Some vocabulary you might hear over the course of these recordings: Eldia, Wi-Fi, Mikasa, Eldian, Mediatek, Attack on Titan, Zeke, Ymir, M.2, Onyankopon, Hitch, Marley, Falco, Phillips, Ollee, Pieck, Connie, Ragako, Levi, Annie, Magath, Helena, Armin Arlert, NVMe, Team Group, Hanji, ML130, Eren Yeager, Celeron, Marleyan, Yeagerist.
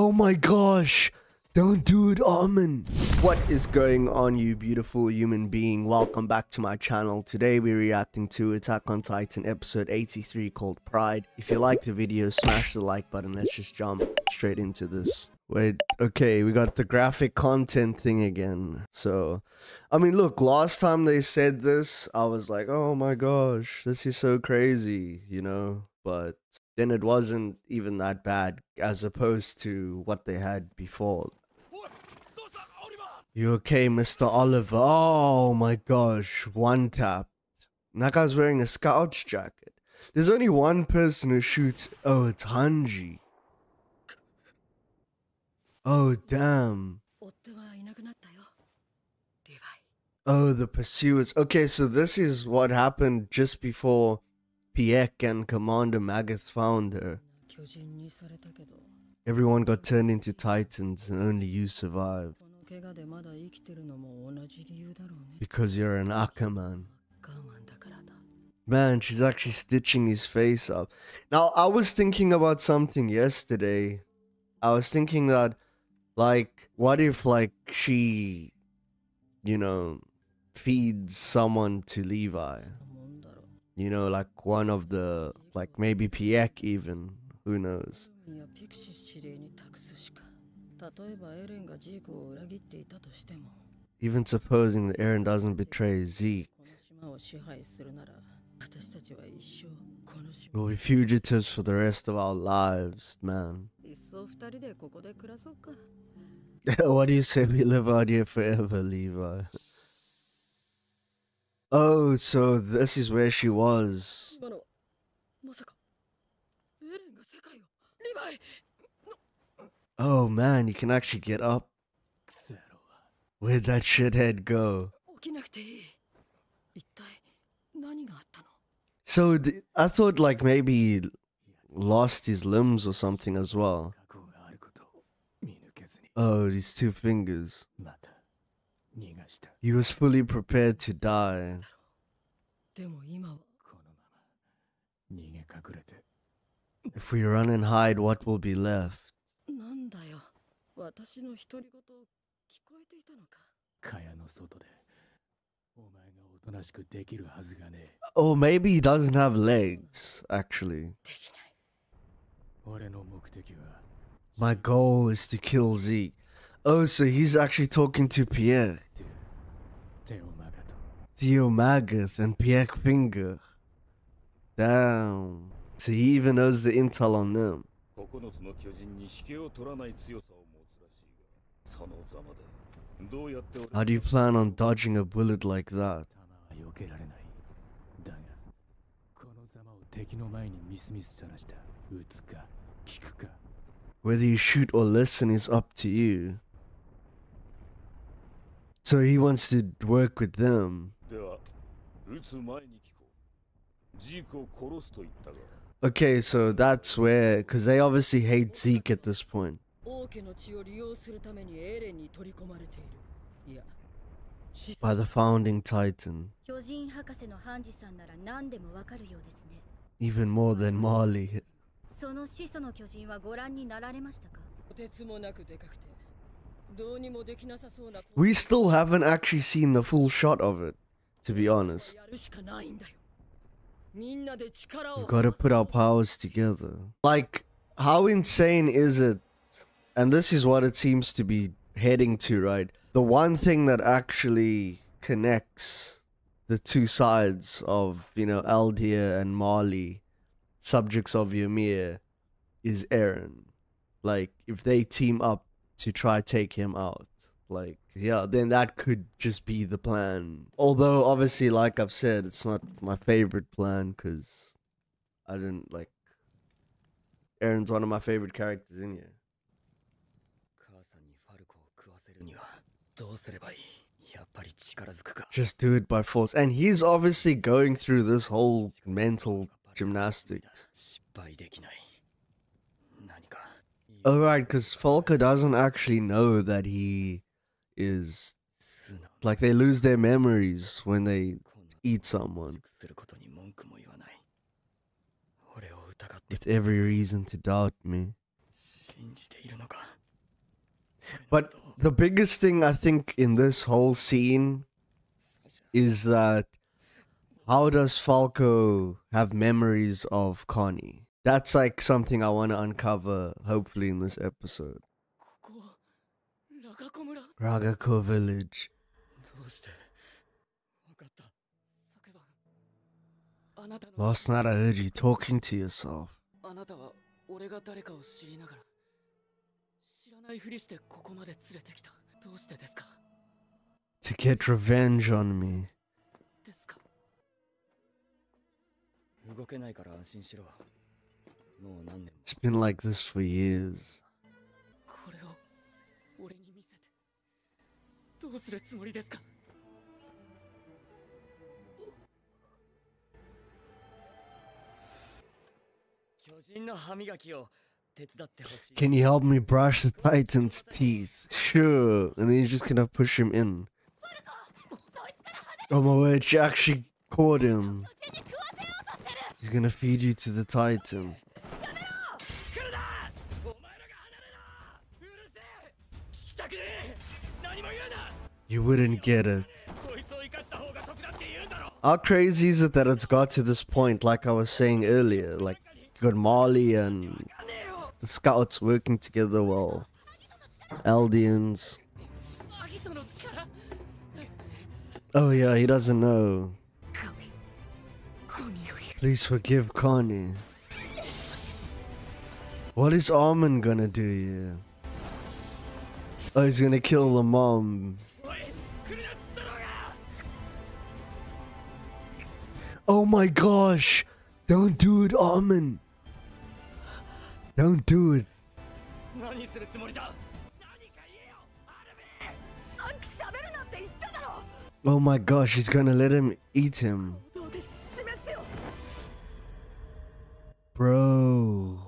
Oh my gosh. Don't do it, Armin. What is going on, you beautiful human being? Welcome back to my channel. Today we're reacting to Attack on Titan episode 83 called Pride. If you like the video, smash the like button. Let's just jump straight into this. Wait, okay, we got the graphic content thing again. So, I mean, look, last time they said this, I was like, oh my gosh, this is so crazy, you know? But then it wasn't even that bad as opposed to what they had before. You okay, Mr. Oliver? Oh my gosh, one tap. And that guy's wearing a scout's jacket. There's only one person who shoots. Oh, it's Hanji. Oh, damn. Oh, the pursuers. Okay, so this is what happened just before Pieck and Commander Magath found her. Everyone got turned into Titans and only you survived. Because you're an Akaman. Man, she's actually stitching his face up. Now, I was thinking about something yesterday. I was thinking that, like, what if, like, she, you know, feeds someone to Levi? You know, like, one of the, like, maybe Pieck even. Who knows? Even supposing that Eren doesn't betray Zeke, we'll be fugitives for the rest of our lives, man. What do you say we live out here forever, Levi? Oh, so this is where she was. Oh man, you can actually get up. Where'd that shithead go? So I thought like maybe he lost his limbs or something as well. Oh, these two fingers. He was fully prepared to die. If we run and hide, what will be left? Oh, maybe he doesn't have legs, actually. My goal is to kill Zeke. Oh, so he's actually talking to Pieck. Theo Magath and Pieck Finger. Damn. So he even knows the intel on them. How do you plan on dodging a bullet like that? Whether you shoot or listen is up to you. So he wants to work with them. Okay, so that's where, because they obviously hate Zeke at this point. By the founding Titan. Even more than Marley. We still haven't actually seen the full shot of it, to be honest. We've got to put our powers together. Like, how insane is it? And this is what it seems to be heading to, right? The one thing that actually connects the two sides of, you know, Eldia and Marley, subjects of Ymir, is Eren. Like, if they team up to try take him out, like, yeah, then that could just be the plan. Although, obviously, like I've said, it's not my favorite plan because I didn't like... Eren's one of my favorite characters in here. Just do it by force. And he's obviously going through this whole mental gymnastics. Oh, right, because Falco doesn't actually know that he... is like they lose their memories when they eat someone. With every reason to doubt me. But the biggest thing I think in this whole scene is that how does Falco have memories of Connie? That's like something I want to uncover, hopefully, in this episode. Ragako village. Last night I heard you talking to yourself. To get revenge on me. It's been like this for years. Can you help me brush the Titan's teeth? Sure. And then you're just gonna push him in. Oh my word, she actually caught him. He's gonna feed you to the Titan. You wouldn't get it. How crazy is it that it's got to this point, like I was saying earlier? Like, you got Marley and the scouts working together well. Eldians. Oh yeah, he doesn't know. Please forgive Connie. What is Armin gonna do here? Oh, he's gonna kill the mom. Oh my gosh! Don't do it, Armin! Don't do it. Oh my gosh, he's gonna let him eat him. Bro.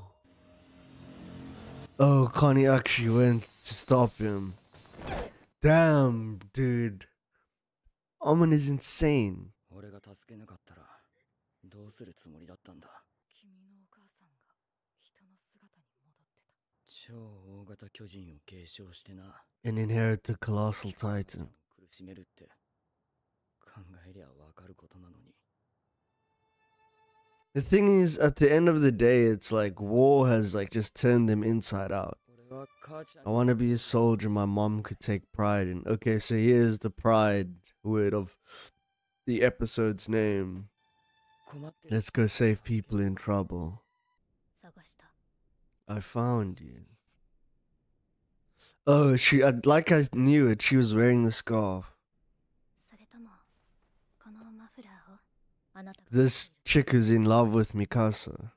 Oh, Connie actually went to stop him. Damn, dude. Armin is insane. And inherit the colossal titan. The thing is, at the end of the day, it's like war has like just turned them inside out. I want to be a soldier my mom could take pride in. Okay, so here's the pride word of the episode's name. Let's go save people in trouble. I found you. Oh, she, like I knew it, she was wearing the scarf. This chick is in love with Mikasa.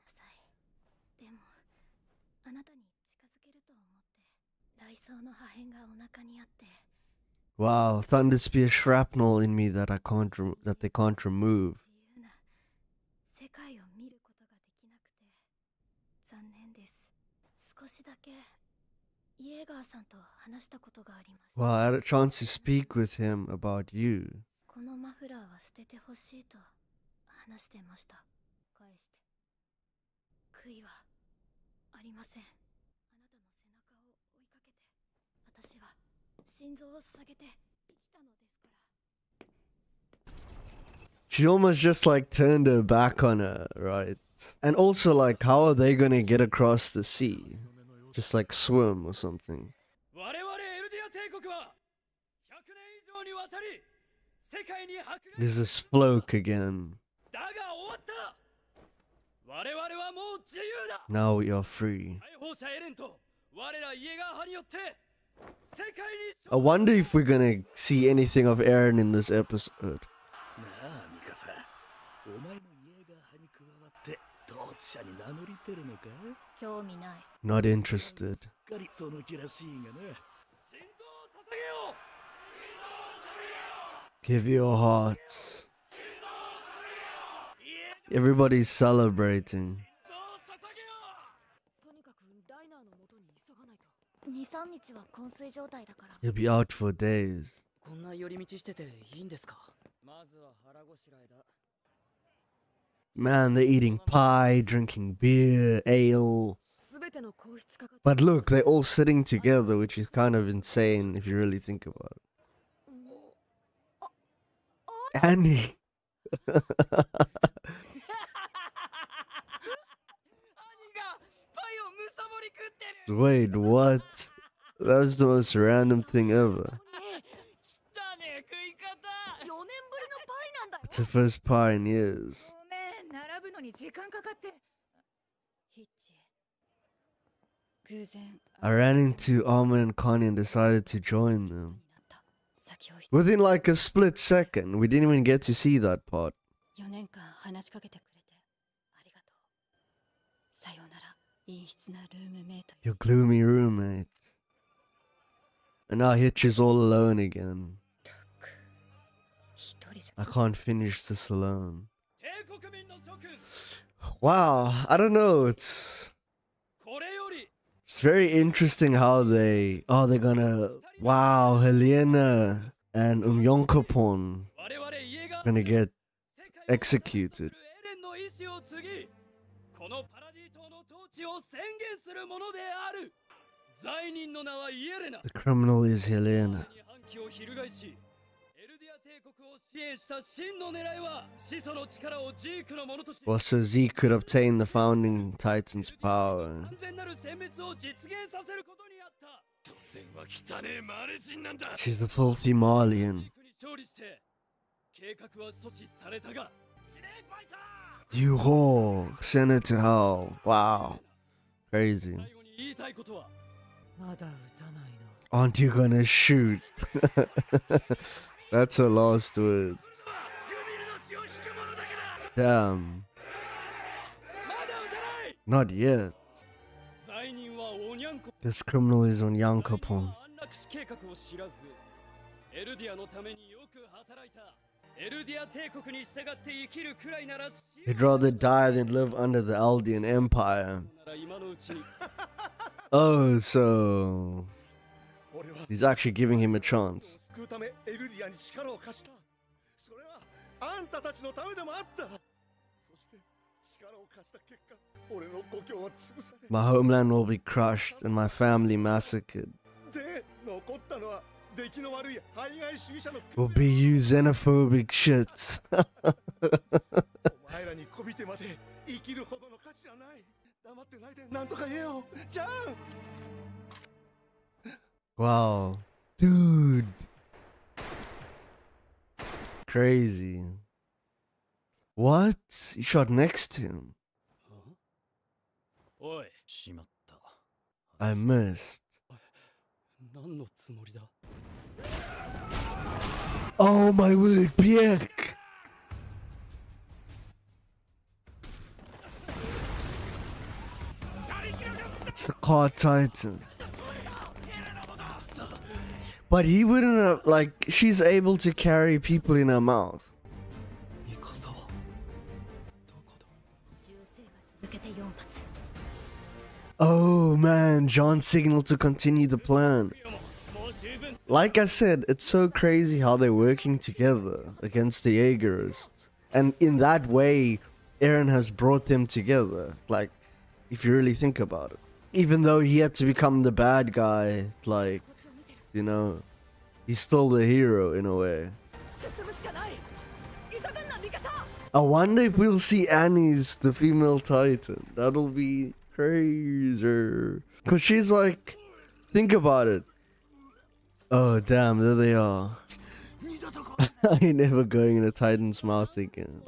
Wow, thunder spear shrapnel in me that I can't they can't remove. Well, I had a chance to speak with him about you. She almost just like turned her back on her, right? And also, like, how are they gonna get across the sea? Just like swim or something. There's this floke again. Now we are free. I wonder if we're gonna see anything of Eren in this episode. Not interested. Give your hearts. Everybody's celebrating. He'll be out for days. Man, they're eating pie, drinking beer, ale. But look, they're all sitting together, which is kind of insane if you really think about it. Annie! Wait, what? That was the most random thing ever. It's the first pie in years. I ran into Armin and Connie and decided to join them. Within like a split second, we didn't even get to see that part. Your gloomy roommate. And now Hitch is all alone again. I can't finish this alone. Wow, I don't know, it's very interesting how they... Oh, they're gonna... Wow, Helena and Onyankopon gonna get executed. The criminal is Helena. Well, so Zeke could obtain the Founding Titan's power. She's a filthy Marleyan. You whore! Send her to hell. Wow. Crazy. Aren't you gonna shoot? That's her last words. Damn. Not yet. This criminal is Onyankopon. He'd rather die than live under the Eldian Empire. Oh, so... he's actually giving him a chance. My homeland will be crushed and my family massacred. Will be you xenophobic shits. Wow. Dude. Crazy. What? He shot next to him. I missed. Oh my word, Pieck! It's the card titan. But he wouldn't have, like, she's able to carry people in her mouth. Oh man, John signaled to continue the plan. Like I said, it's so crazy how they're working together against the Yeagerists. And in that way, Eren has brought them together, like, if you really think about it. Even though he had to become the bad guy, like, you know, he's still the hero in a way. I wonder if we'll see Annie's the female titan. That'll be crazy. Cause she's like, think about it. Oh damn, there they are. I ain't never going in a titan's mouth again.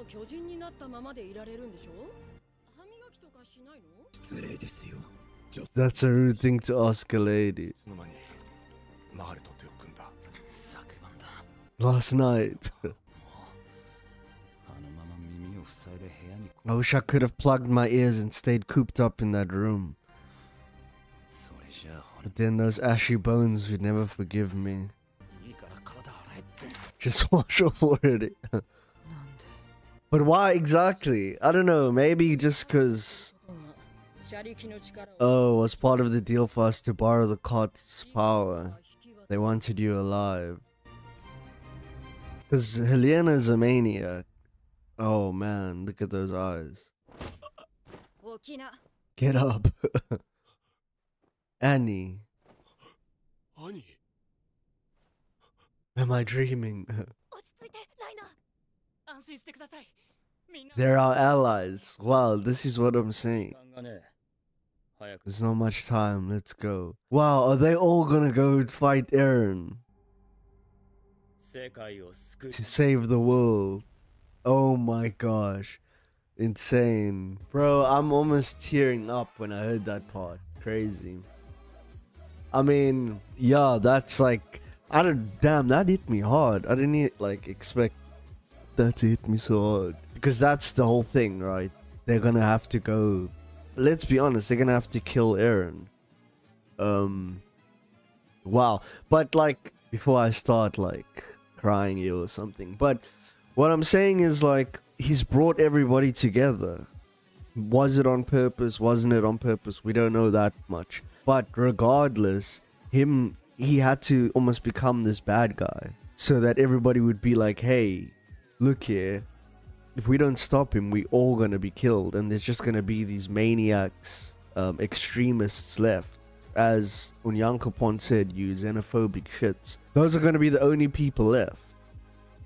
That's a rude thing to ask a lady. Last night. I wish I could have plugged my ears and stayed cooped up in that room. But then those ashy bones would never forgive me. Just wash off already. But why exactly? I don't know, maybe just cause... Oh, it was part of the deal for us to borrow the cart's power. They wanted you alive. Cause Helena's a maniac. Oh man, look at those eyes. Get up. Annie. Annie? Am I dreaming? They're our allies. Wow, this is what I'm saying. There's not much time. Let's go. Wow, are they all gonna go fight Eren? To save the world. Oh my gosh. Insane. Bro, I'm almost tearing up when I heard that part. Crazy. I mean, yeah, that's like... Damn, that hit me hard. I didn't like expect that to hit me so hard. Because that's the whole thing, right? They're gonna have to go... Let's be honest, they're gonna have to kill Eren. Wow. But like, before I start like crying you or something. But what I'm saying is like... He's brought everybody together. Was it on purpose? Wasn't it on purpose? We don't know that much. But regardless, he had to almost become this bad guy. So that everybody would be like, hey, look here. If we don't stop him, we're all going to be killed. And there's just going to be these maniacs, extremists left. As Onyankopon said, you xenophobic shits. Those are going to be the only people left.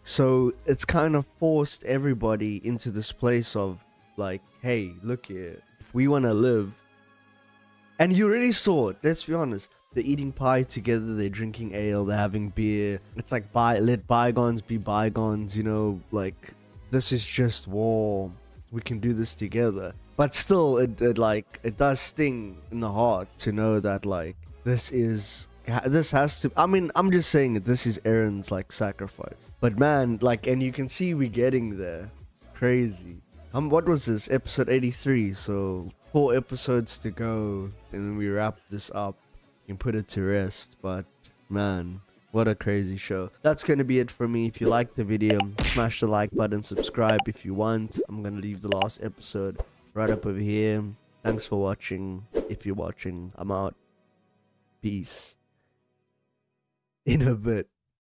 So it's kind of forced everybody into this place of like, hey, look here, if we want to live. And you already saw it, let's be honest. They're eating pie together, they're drinking ale, they're having beer. It's like, let bygones be bygones, you know, like, this is just war. We can do this together. But still, it does sting in the heart to know that, like, this has to, I mean, I'm just saying that this is Eren's like sacrifice, but man, like, and you can see we're getting there. Crazy. What was this, episode 83? So 4 episodes to go and then we wrap this up and put it to rest. But man, what a crazy show. That's gonna be it for me. If you liked the video, smash the like button, subscribe if you want. I'm gonna leave the last episode right up over here. Thanks for watching. If you're watching, I'm out. Peace. In a bit.